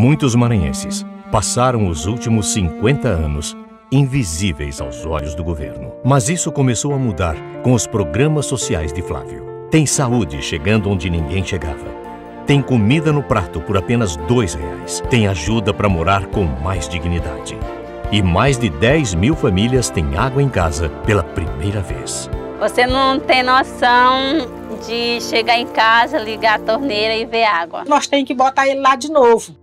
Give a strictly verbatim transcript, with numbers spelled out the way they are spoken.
Muitos maranhenses passaram os últimos cinquenta anos invisíveis aos olhos do governo. Mas isso começou a mudar com os programas sociais de Flávio. Tem saúde chegando onde ninguém chegava. Tem comida no prato por apenas dois reais. Tem ajuda para morar com mais dignidade. E mais de dez mil famílias têm água em casa pela primeira vez. Você não tem noção de chegar em casa, ligar a torneira e ver água. Nós temos que botar ele lá de novo.